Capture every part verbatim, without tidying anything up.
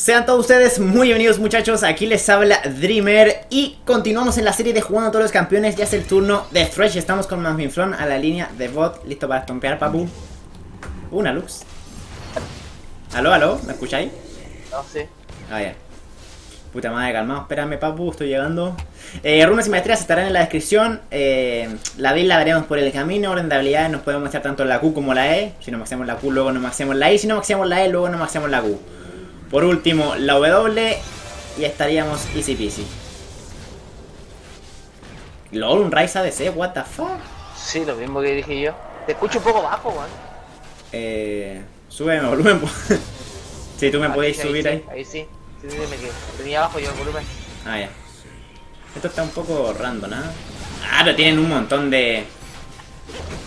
Sean todos ustedes muy bienvenidos, muchachos. Aquí les habla Dreamer y continuamos en la serie de jugando a todos los campeones. Ya es el turno de Thresh. Estamos con Manfimflon a la línea de bot. Listo para estompear, papu. Una Lux. Aló, aló, ¿me escucháis? No, sí. Ah, ya. Puta madre, calmado. Espérame, papu, estoy llegando. Eh, runas y maestrías estarán en la descripción. Eh, la build la veremos por el camino. Orden de habilidades nos podemos hacer tanto la Q como la E. Si no maxeamos la Q, luego no maxeamos la E. Si no maxeamos la E, luego no maxeamos la Q. Por último, la W y estaríamos easy peasy. LOL, un Ryze A D C, what the fuck. Sí, lo mismo que dije yo. Te escucho un poco bajo, weón. Eh... Súbeme volumen. Si tú me podéis subir ahí. Ahí sí, sí, sí, me quedo. Tenía abajo yo el volumen. Ah, ya. Esto está un poco random, ¿ah? Ah, pero tienen un montón de...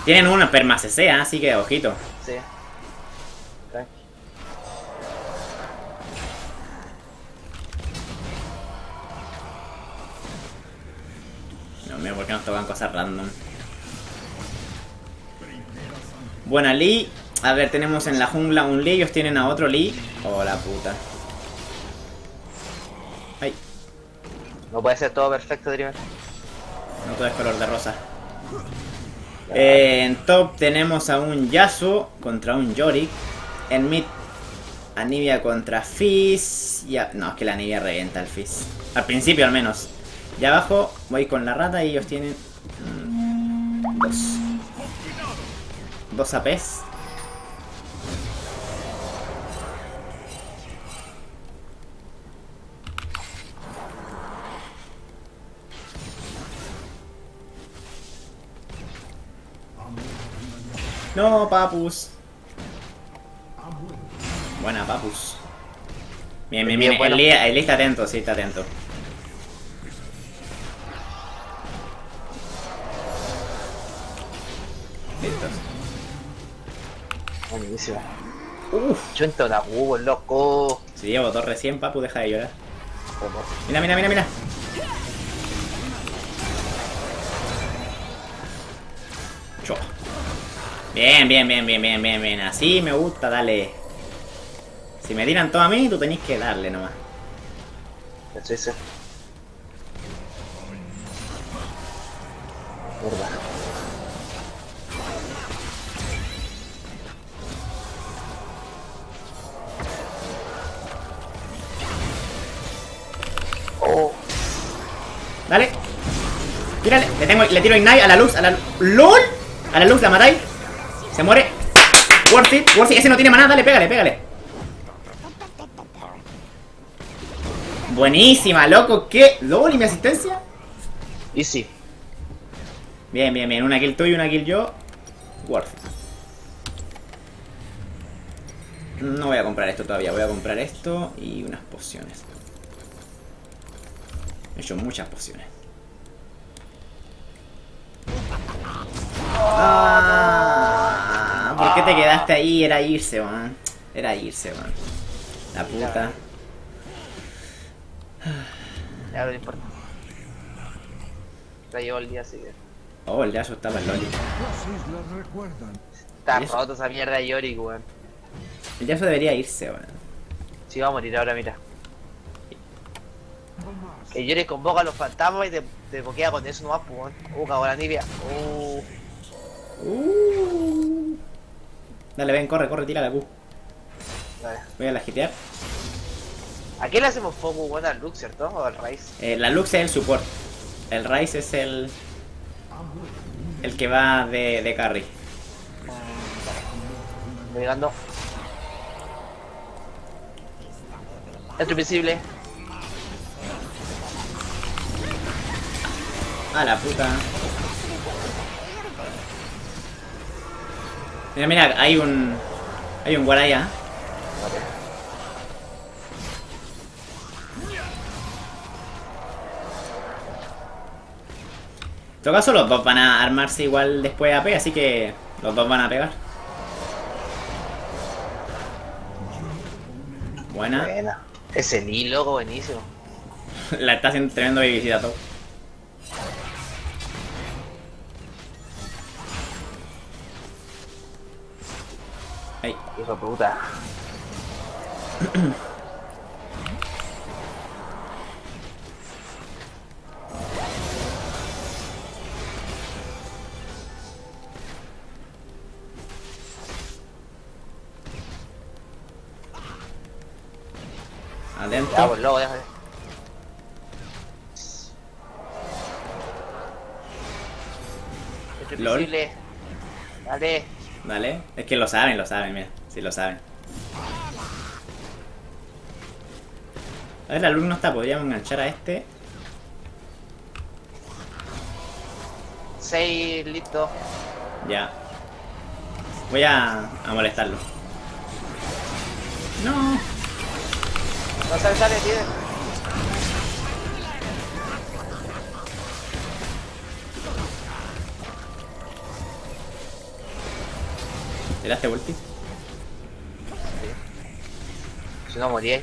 Tienen una perma-C C, ¿eh? Así que ojito. Sí. Mira, ¿por qué nos tocan cosas random? Buena Lee. A ver, tenemos en la jungla un Lee. Ellos tienen a otro Lee. Oh, la puta. Ay. No puede ser todo perfecto, Dreamer. No todo es color de rosa. Eh, en top tenemos a un Yasuo contra un Yorick. En mid, Anivia contra Fizz. A... No, es que la Anivia revienta al Fizz. Al principio, al menos. Y abajo voy con la rata y ellos tienen mmm, dos. Dos A Pes. No, papus. Buena, papus. Bien, bien, bien. El Lee, el Lee está atento, sí, está atento. Buenísimo. Uff, chonto la huevo, loco. Si llevo dos recién, papu, deja de llorar. Mira, mira, mira, mira. Chua. Bien, bien, bien, bien, bien, bien, bien. Así me gusta, dale. Si me tiran todo a mí, tú tenés que darle nomás. Eso, eso. Dale, tírale, le, tengo, le tiro Ignite a la Lux, a la LOL, a la Lux la matáis, se muere, worth it, worth it, ese no tiene maná, dale, pégale, pégale. Buenísima, loco, ¿qué? ¿LOL y mi asistencia? Easy. Bien, bien, bien, una kill tú y una kill yo, worth it. No voy a comprar esto todavía, voy a comprar esto y unas pociones. He hecho muchas pociones. Ah, ¿por qué te quedaste ahí? Era irse, man. Era irse, man. La puta. Ya no importa. La llevo el día, así que. Oh, el Yasuo estaba el Loli. Está roto esa mierda de Yorick, weón. El Yasuo debería irse, weón. Si sí, va a morir ahora, mira. Que Yorick convoca a los fantasmas y te, te boquea con eso nomás, pugón. Uh, cagó la Anivia. Uh. Uh. Dale, ven, corre, corre, tira la Q. Dale. Voy a la hitear. ¿A qué le hacemos focus, weón? ¿Al Lux, cierto? ¿O al Ryze? Eh, la Lux es el support. El Ryze es el... El que va de, de carry. Estoy llegando. Esto invisible. A la puta. Mira, mira, hay un... Hay un guaraya. En todo caso, los dos van a armarse igual después de A P, así que... Los dos van a pegar. Buena. Buena. Ese Lee, loco, buenísimo. La está haciendo tremendo babysitter todo. Ay. Hijo de puta. Adentro. Ya, pues, lobo, déjame. Es imposible. Dale. Dale. Es que lo saben, lo saben, mira. Sí, lo saben. A ver, la luz no está. Podríamos enganchar a este. seis, listo. Ya. Voy a, a molestarlo. No. No sale, sale, tío. ¿Era este ulti? Si no morí.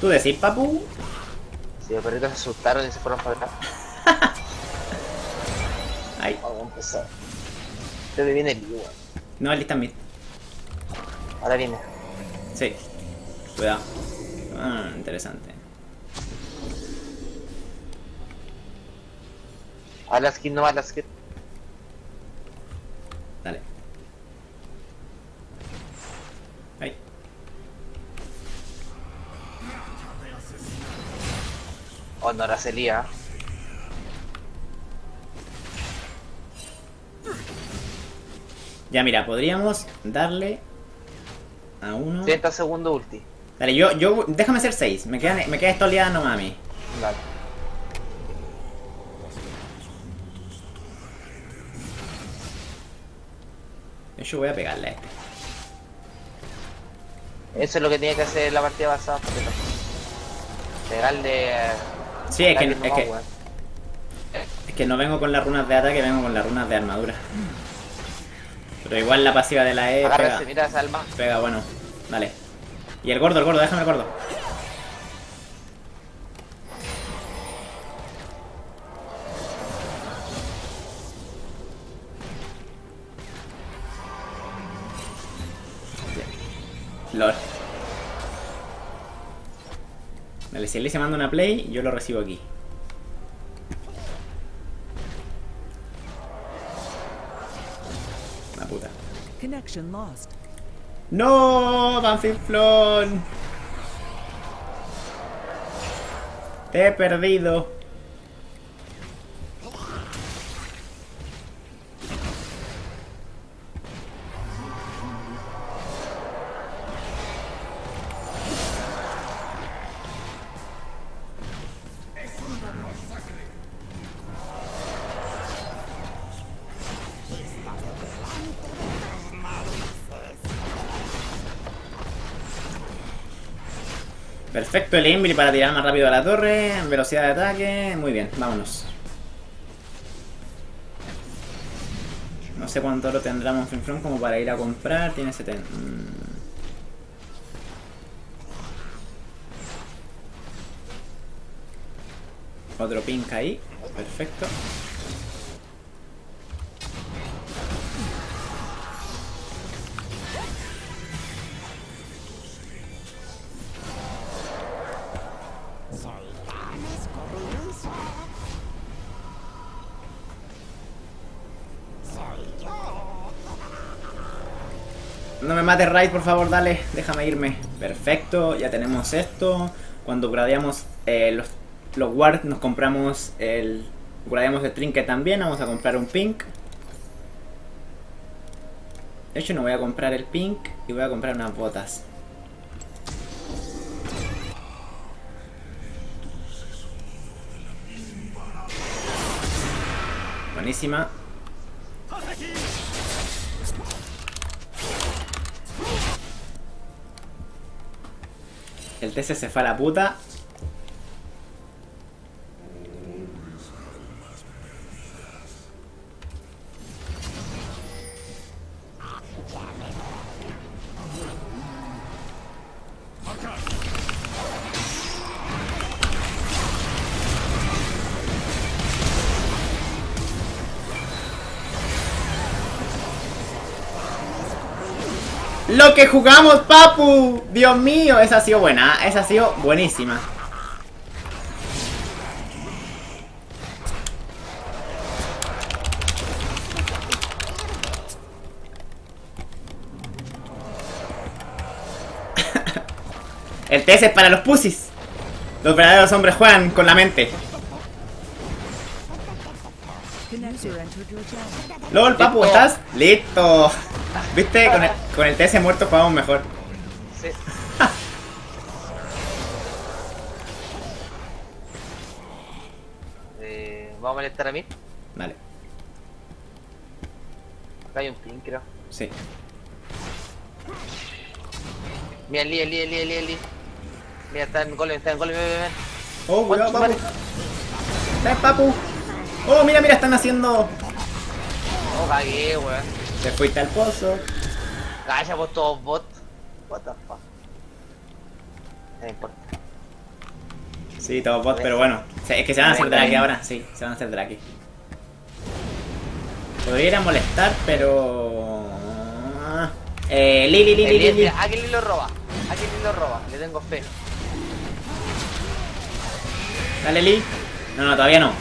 ¿Tú decís, papu? Si los perritos se asustaron y se fueron para atrás. Ay. Vamos a empezar. Creo que viene el Lee. No, el Lee también. Ahora viene. Sí. Cuidado. Ah, interesante. A la skin, no a la skin. Dale. Ay. Oh, no, ahora se lía. Ya, mira, podríamos darle a uno... treinta segundos ulti. Dale, yo... yo déjame hacer seis. Me queda, me queda estoleada nomás a mí. Dale. Yo voy a pegarle a este. Eso es lo que tiene que hacer la partida basada. Porque no. Pegarle... Sí, es que... No, es, que bueno. es que no vengo con las runas de ataque, vengo con las runas de armadura. Pero igual la pasiva de la E. Agárrese, pega. Mira esa alma. Pega, bueno. Vale. Y el gordo, el gordo, déjame el gordo. Lol. Vale, si él se manda una play, yo lo recibo aquí. Connection lost. No, Manfimflon. Te he perdido. Perfecto el Invil para tirar más rápido a la torre, velocidad de ataque, muy bien, vámonos. No sé cuánto oro tendrá Manfimflon como para ir a comprar, tiene setenta. Mm. Otro pink ahí, perfecto. No me mates, Ryze, por favor, dale, déjame irme. Perfecto, ya tenemos esto. Cuando gradeamos eh, los, los wards nos compramos el... Gradeamos el trinket también, vamos a comprar un pink. De hecho no voy a comprar el pink y voy a comprar unas botas. Buenísima. El T C se fue a la puta. Lo que jugamos, papu. Dios mío, esa ha sido buena. Esa ha sido buenísima. El T S es para los pussies. Los verdaderos hombres juegan con la mente. LOL, papu, ¿estás? ¡Listo! ¿Viste? Con el, con el T S muerto jugamos mejor. Sí. eh, ¿Vamos a molestar a mí? Dale. Acá hay un pin, creo. Sí. Mira, Lee, Lee, Lee, Lee, Lee. Mira, está en golem, está en golem, ven, ven. Oh, cuidado, papu. Está en papu. Oh, mira, mira, están haciendo. Oh, cagué, weón. Se fuiste al pozo. Calla, vos todos bot. What the fuck. No importa. Sí, todos bot, pero bueno. Es que se van a hacer de aquí ahora, sí, se van a hacer de aquí. Podría ir a molestar, pero. Eh, Lili, Lili, Lili. Aquí Lili lo roba. Aquí Lili lo roba, le tengo fe. Dale, Lili. No, no, todavía no.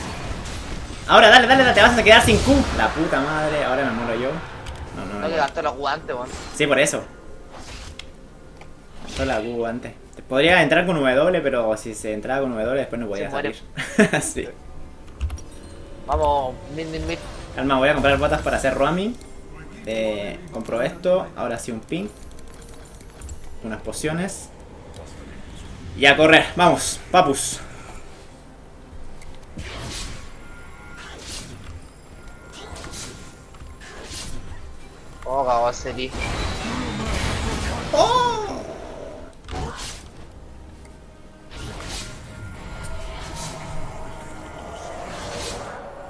Ahora, dale, dale, te vas a quedar sin Q. La puta madre, ahora me muero yo. No, no, no. No le gasto los guantes, weón. Sí, por eso. Solo la Q guantes. Podría entrar con W, pero si se entraba con W después no podía salir. Sí. Vamos, mid, mid, mid. Calma, voy a comprar botas para hacer roaming. Eh, compro esto, ahora sí un ping. Unas pociones. Y a correr, vamos, papus. Oh, va a ser Lee. Oh.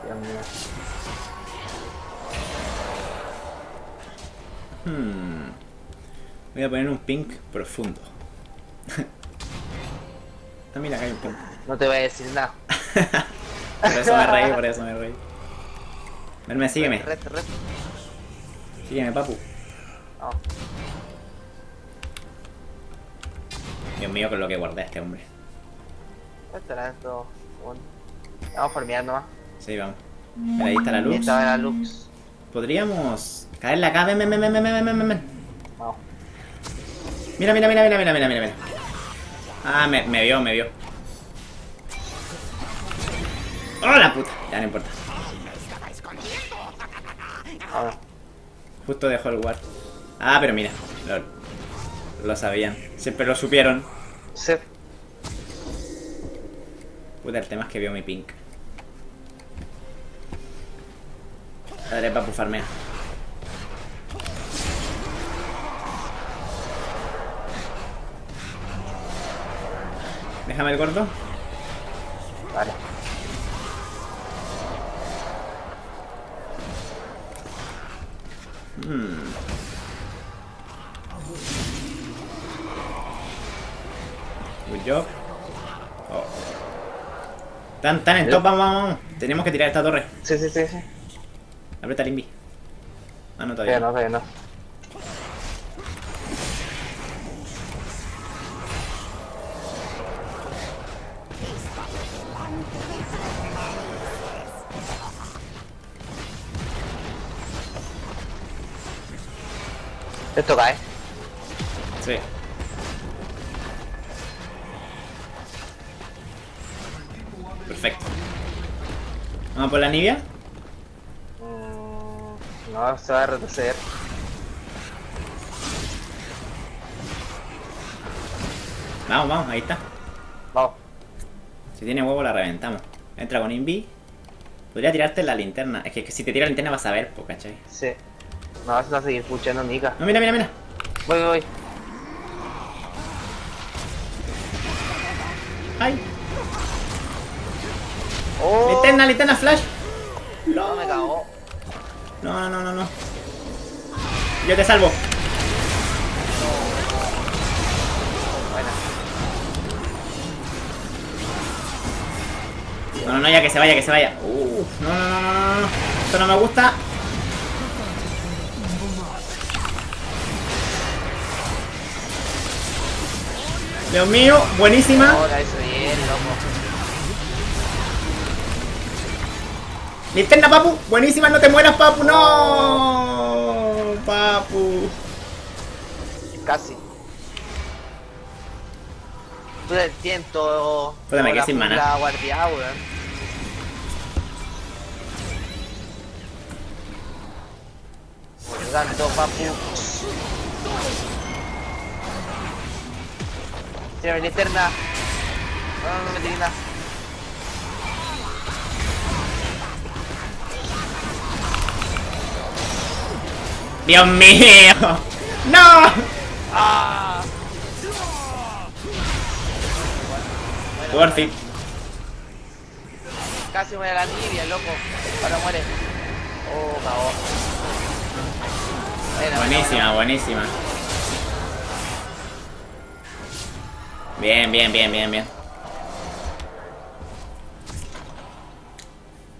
Dios mío. Hmm. Voy a poner un ping profundo. Ah, mira, acá hay un ping. No te voy a decir nada. Por eso me reí, por eso me reí. Verme, sígueme. Red, red. Sígueme, papu. Oh. Dios mío, con lo que guardé a este hombre. Estará todo. Vamos por mirar nomás. Sí, vamos. Pero ahí está la Lux. Ahí está la Lux. Podríamos caerla acá. Ven, ven, ven, ven, ven, ven, ven, ven. Oh. Mira, mira, mira, mira, mira, mira, mira. Ah, me, me vio, me vio. ¡Oh, la puta! Ya no importa. Ahora. Justo dejó el guard. Ah, pero mira. Lol. Lo sabían. Siempre lo supieron. Sí. Puta, el tema es que vio mi pink. Dale, papu, farmea. Déjame el gordo. Vale. Hmm. Good job. Oh. Tan, tan en top, vamos, vamos. Tenemos que tirar esta torre. Sí, sí, sí, sí. Aprieta el invi. Ah, no, todavía. Sí, no, todavía no. Esto cae. Sí. Perfecto. ¿Vamos por la Anivia? Mm, no, se va a retroceder. Vamos, vamos, ahí está. Vamos. Si tiene huevo la reventamos. Entra con Invi. Podría tirarte la linterna. Es que, es que si te tira la linterna vas a ver, po, ¿cachai? Sí. No, se va a seguir escuchando, mica. No, mira, mira, mira. Voy, voy. ¡Ay! Oh. Linterna, linterna, flash. No, me cagó. No, no, no, no. Yo te salvo. No, no, no, ya que se vaya, que se vaya. Uh, no, no, no, no, no. Esto no me gusta. Dios mío, buenísima. Hola, eso bien, loco. Linterna, papu, buenísima, no te mueras, papu, no, papu. Casi. altura del tiento. Pero me quedé sin mana. La guardia, weón. Por tanto, papu. Tiene una linterna. No, no me tiene nada. ¡Dios mío! ¡No! ¡Ah! Bueno, bueno. Casi muere la Anivia, loco. Ahora muere. Oh, cagó. Bueno, buenísima, bueno, bueno. buenísima. Bien, bien, bien, bien, bien.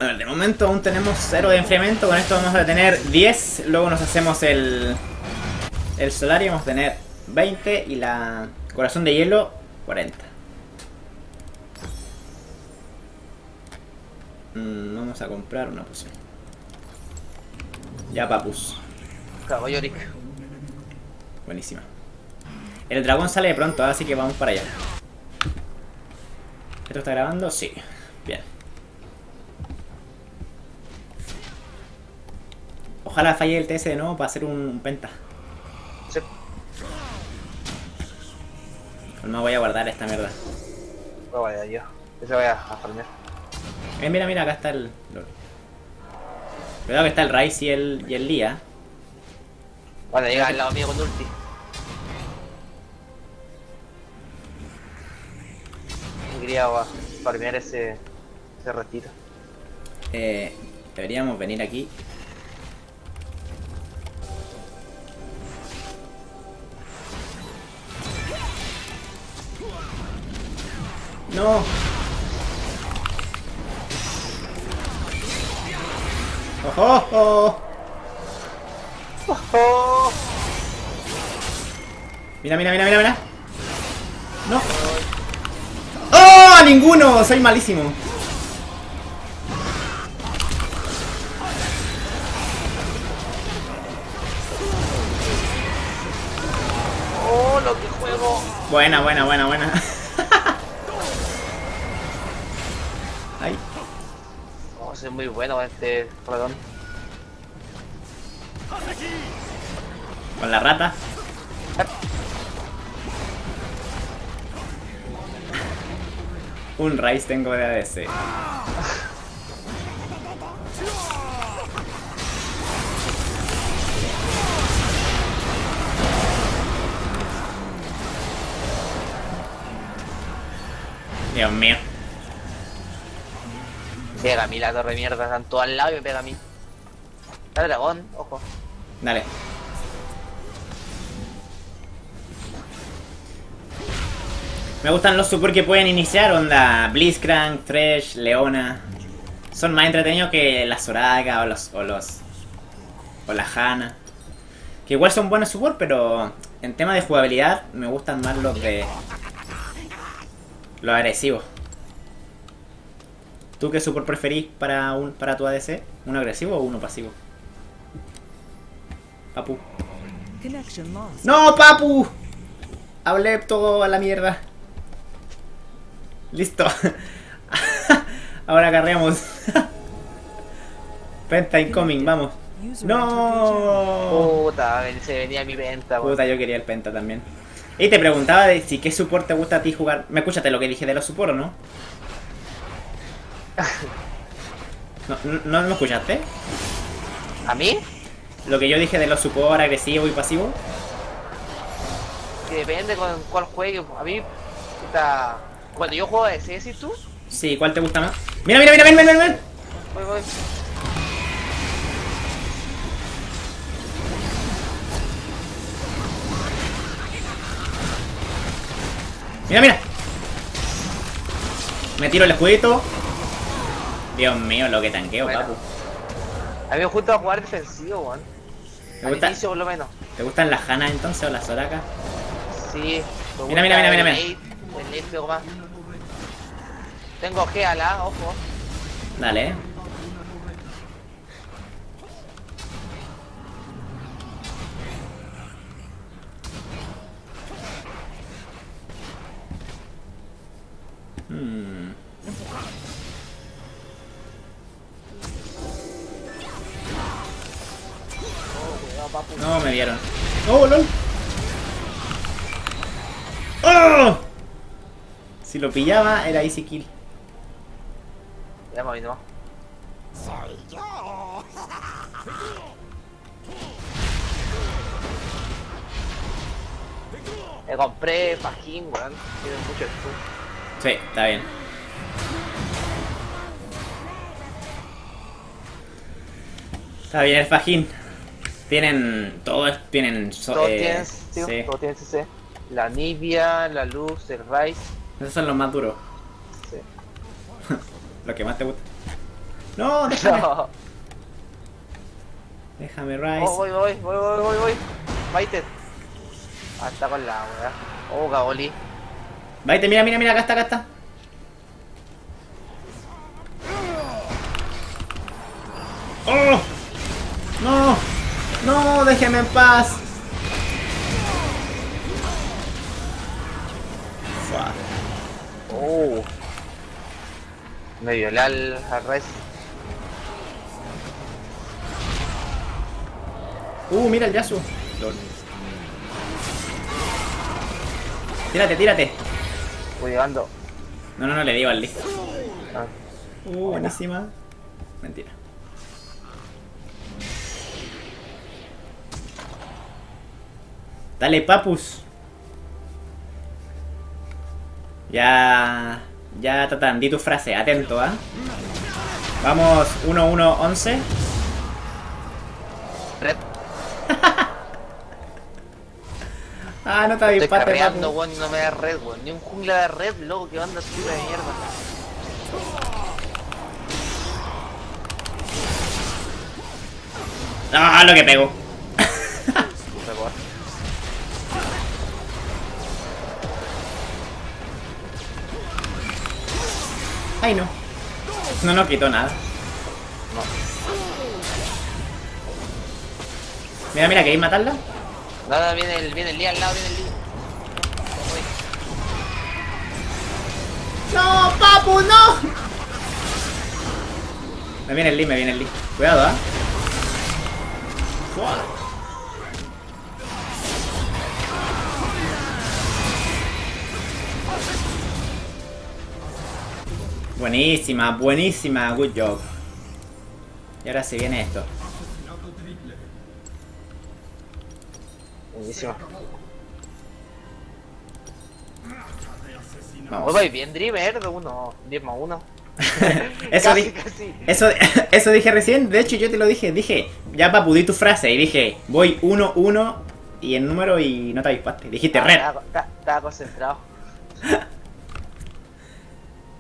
A ver, de momento aún tenemos cero de enfriamiento. Con esto vamos a tener diez. Luego nos hacemos el... el solario, vamos a tener veinte. Y la... corazón de hielo, cuarenta. Mm, vamos a comprar una poción. Ya, papus. Cago, Yorick. Buenísima. El dragón sale de pronto, así que vamos para allá. ¿Esto está grabando? Sí. Bien. Ojalá falle el T S de nuevo para hacer un penta. Sí. No voy a guardar esta mierda. No vaya yo. Yo se voy a farmear. Eh, mira, mira, acá está el... Cuidado que está el Ryze y el, y el Lee. ¿Eh? Bueno, llega al lado mío con ulti. Me quería farmear ese... ese ratito. Eh... Deberíamos venir aquí. No. ¡Ojo! ¡Ojo! ¡Ojo! Mira, mira, mira, mira, mira. No. ¡Oh! ¡Ninguno! Soy malísimo. ¡Oh, lo que juego! Buena, buena, buena, buena. Es muy bueno este ratón. Con la rata. Un Ryze tengo de A D C. Dios mío. Pega a mí la torre mierda, están todos al lado y me pega a mí. Está el dragón, ojo. Dale. Me gustan los support que pueden iniciar, onda Blitzcrank, Thresh, Leona. Son más entretenidos que la Zoraga o los... o los... o la Janna. Que igual son buenos support, pero en tema de jugabilidad me gustan más los de... los agresivos. ¿Tú qué support preferís para un para tu A D C? ¿Uno agresivo o uno pasivo? Papu. ¡No, papu! Hablé todo a la mierda. Listo. Ahora carreamos. Penta incoming, vamos. ¡No! Puta, se venía mi penta. Puta, yo quería el penta también. Y te preguntaba de si qué support te gusta a ti jugar. ¿Me escuchaste lo que dije de los support o no? ¿No, no, ¿No me escuchaste? ¿A mí? Lo que yo dije de los support agresivo y pasivo. Que depende con cuál juegue. A mí está... Cuando yo juego ese, ¿decís tú? Sí, ¿cuál te gusta más? ¡Mira, mira, mira, ven, ven, ven! ven! Voy, voy. ¡Mira, mira! Me tiro el escudito. Dios mío, lo que tanqueo, bueno, papu. A mí me gusta jugar defensivo, weón. Al gusta... inicio, por lo menos. ¿Te gustan las Janna entonces o las Zoraga? Sí. Mira, mira, mira, mira, mira. El late pego más. Tengo Geala, ojo. Dale. Hmm. No, me vieron. ¡Oh, lol! ¡Oh! Si lo pillaba, era easy kill. Ya me vino. Soy yo. Me compré Fajín, weón. Tiene mucho escudo. Sí, está bien. Está bien el Fajín. Tienen. Todos tienen. So, todos eh, tienen, tío, sí. Todos tienen C C. La Anivia, la Lux, el Ryze. Esos son los más duros. Sí. Lo que más te gusta. No, déjame. No. Déjame, Ryze. Oh, voy, voy, voy, voy, voy, voy. Baited. Ah, está con la weá. Oh, Gaboli. Baited, mira, mira, mira, acá está, acá está. ¡Oh! ¡No! No, déjeme en paz. Oh. Me violé al Ryze. Uh, mira el Yasuo. Tírate, tírate. Voy llegando. No, no, no le digo al Lee. Ah. Uh, buenísima. Mentira. Dale, papus. Ya. Ya, Tatán, di tu frase. Atento, ¿ah? ¿eh? Vamos, uno uno once. Red. Ah, no te avispate, papu. Weón, no me da red, weón. Ni un jungla de red, loco, que banda suya de mierda. Ah, lo que pego. Ay, no. No nos quitó nada. No. Mira, mira, ¿queréis matarla? Nada, viene el, viene el Lee al lado, viene el Lee. ¡No, papu, no! Me viene el Lee, me viene el Lee. Cuidado, ¿ah? ¿eh? Buenísima, buenísima, good job. Y ahora se viene esto. Buenísima. Vamos. Voy bien, Dreamer, uno, diez más uno. Eso casi, casi. Eso, eso dije recién, de hecho yo te lo dije, dije, ya papu, di tu frase y dije, voy uno uno y el número y no te avispaste. Dijiste ah, red. Estaba, estaba concentrado.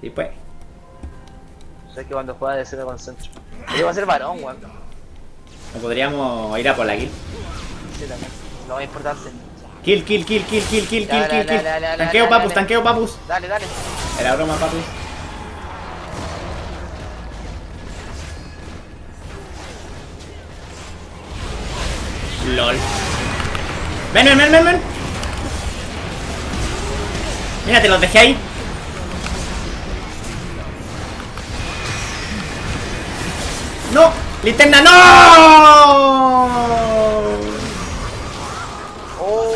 Y pues. Sé que cuando juega de ser me concentro. Yo voy a ser varón, weón. ¿No podríamos ir a por la kill? Sí, también. Lo más importante. Kill, kill, kill, kill, kill, kill, kill, kill, kill. Tanqueo, papus, tanqueo, papus. Dale, dale. Era broma, papus. LOL. Ven, ven, ven, ven, ven. Mira, te los dejé ahí. ¡No! ¡Linterna! ¡No! Oh.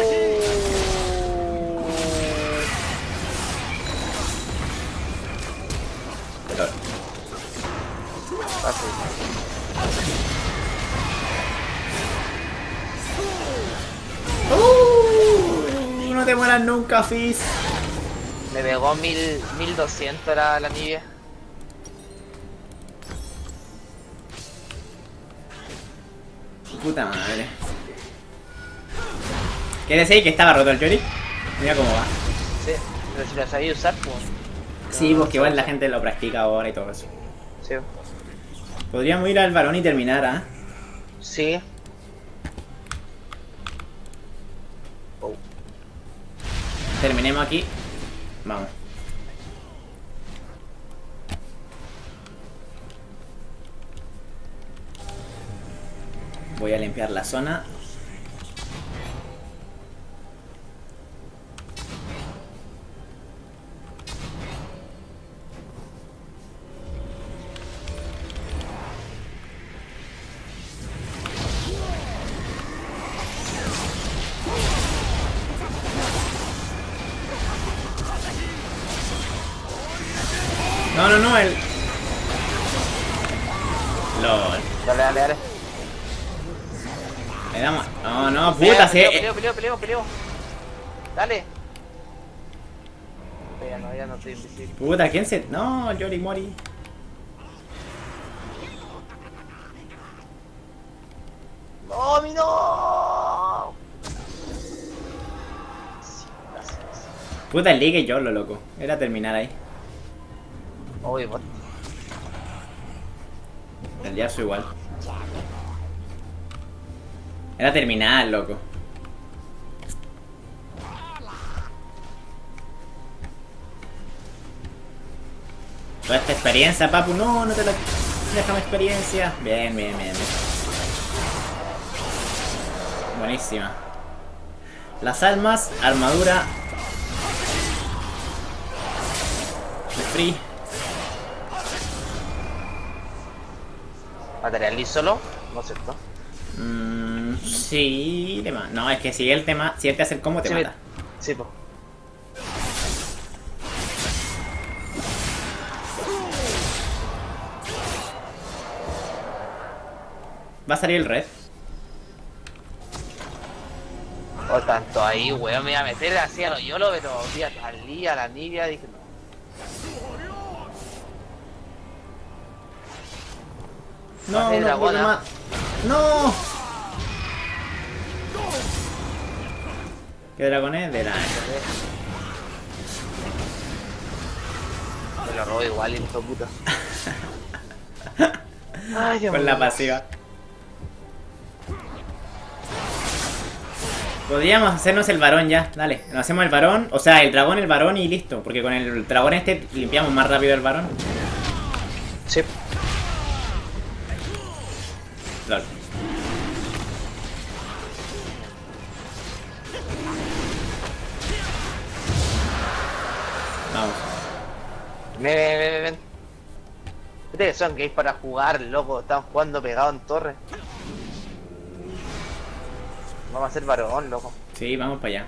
Uh, no te mueras nunca, Fizz. Me pegó mil, mil doscientos la, la Anivia. Puta madre. ¿Qué decís? Que estaba roto el Yorick. Mira cómo va. Sí, pero si lo sabía usar, pues. Sí, porque igual la gente lo practica ahora y todo eso. Sí. Podríamos ir al varón y terminar, ¿ah? ¿eh? Sí. Oh. Terminemos aquí. Vamos. Voy a limpiar la zona. No, no, no, el... LOL. Dale, dale, dale. Le damos... No, no, puta, se... Peleo, peleo, peleo, peleo. Dale. Ya no, ya no estoy invisible. Puta, ¿quién se...? No, Yorick Mori. ¡No, mi no! Puta, el League yo, lo loco. Era terminar ahí. Uy, what? El Yasuo igual. Era terminar, loco. Toda esta experiencia, papu. No, no te la... Déjame experiencia. Bien, bien, bien, bien. Buenísima. Las almas, armadura. De free. ¿Material Lee solo? ¿No es cierto? Mmm. Sí, le mata. No, es que si él te mata. Si él te hace el combo, te sí, mata. Me... Sí, po. Va a salir el red. O tanto ahí, weón, me iba a meter así a los YOLO, pero tío, al Lee, a la Anivia, dije no. No, no, no, puedo más. No. ¿Qué dragón es? De la... Me lo robo igual, hijo de puta. Ay, Dios. Con la pasiva. Podríamos hacernos el varón ya, dale, nos hacemos el varón, o sea, el dragón, el varón y listo, porque con el dragón este limpiamos más rápido el varón. Sí. Lol. Vamos. Ven, ven, ven, ven. Ustedes son gays para jugar, loco, están jugando pegado en torre. Vamos a hacer varón, loco. Sí, vamos para allá.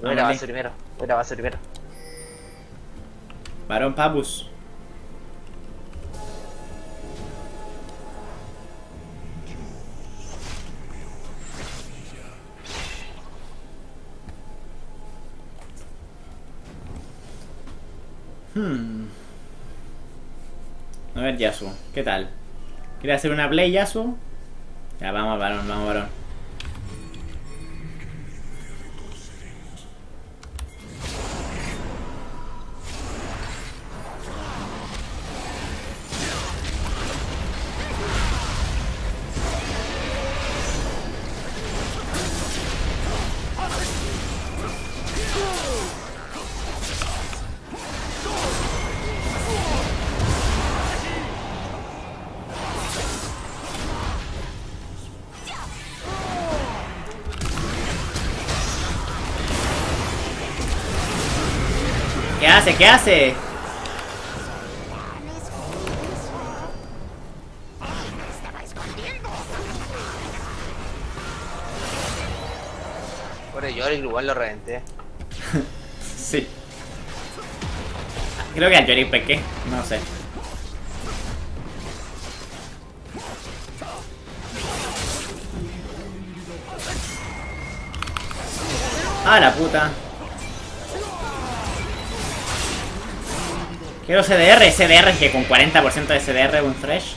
Mira, va a ser primero. Mira, va a ser primero. Varón, papus. Hmm. A ver, Yasuo, ¿qué tal? ¿Quieres hacer una play, Yasuo? Ya, vamos, varón, vamos, varón. ¿Qué hace? ¿Qué hace? Pobre Yorick, igual lo reventé. Sí. Creo que a Yorick pequé, no sé. Ah, la puta. Quiero C D R, C D R es que con cuarenta por ciento de C D R un Thresh.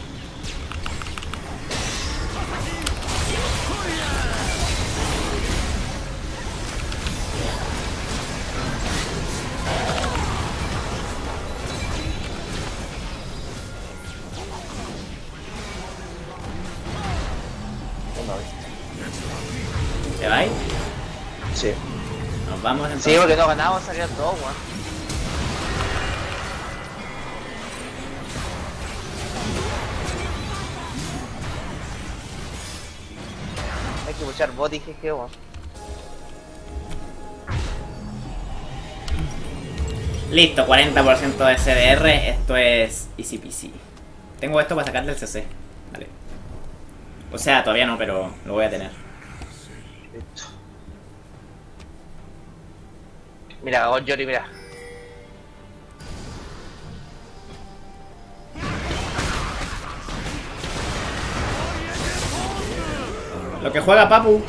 ¿Te va ahí? Sí. Nos vamos entonces. Sí, porque no ganamos, salieron todos, weón. Que puchar bot y G G, weón. Listo, cuarenta por ciento de C D R. Esto es easy peasy. Tengo esto para sacarle el C C. Vale. O sea, todavía no, pero lo voy a tener. Listo. Mira, oh, Yorick, mira. Lo que juega Papu.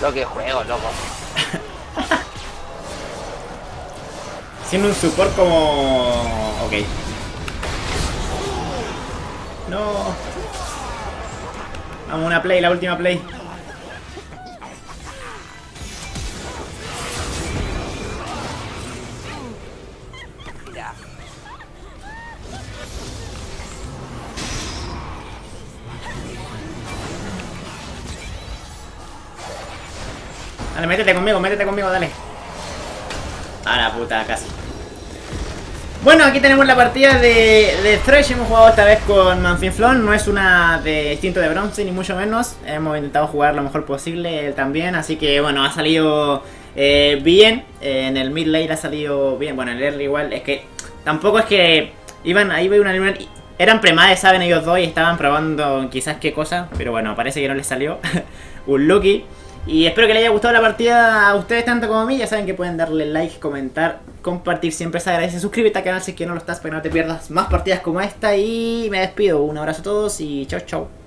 Lo que juego, loco. Siendo un support como... Ok. No. Vamos, una play, la última play. Dale, métete conmigo, métete conmigo, dale. A la puta, casi. Bueno, aquí tenemos la partida de, de Thresh. Hemos jugado esta vez con Manfimflon. No es una de instinto de bronce, ni mucho menos. Hemos intentado jugar lo mejor posible él también. Así que bueno, ha salido eh, bien. Eh, en el mid lane ha salido bien. Bueno, en el early igual. Es que tampoco es que iban ahí iba una luna. Eran premades, saben, ellos dos. Y estaban probando quizás qué cosa. Pero bueno, parece que no les salió. Un lucky. Y espero que les haya gustado la partida a ustedes tanto como a mí. Ya saben que pueden darle like, comentar, compartir. Siempre se agradece. Suscríbete al canal si es que no lo estás para que no te pierdas más partidas como esta. Y me despido. Un abrazo a todos y chau chau.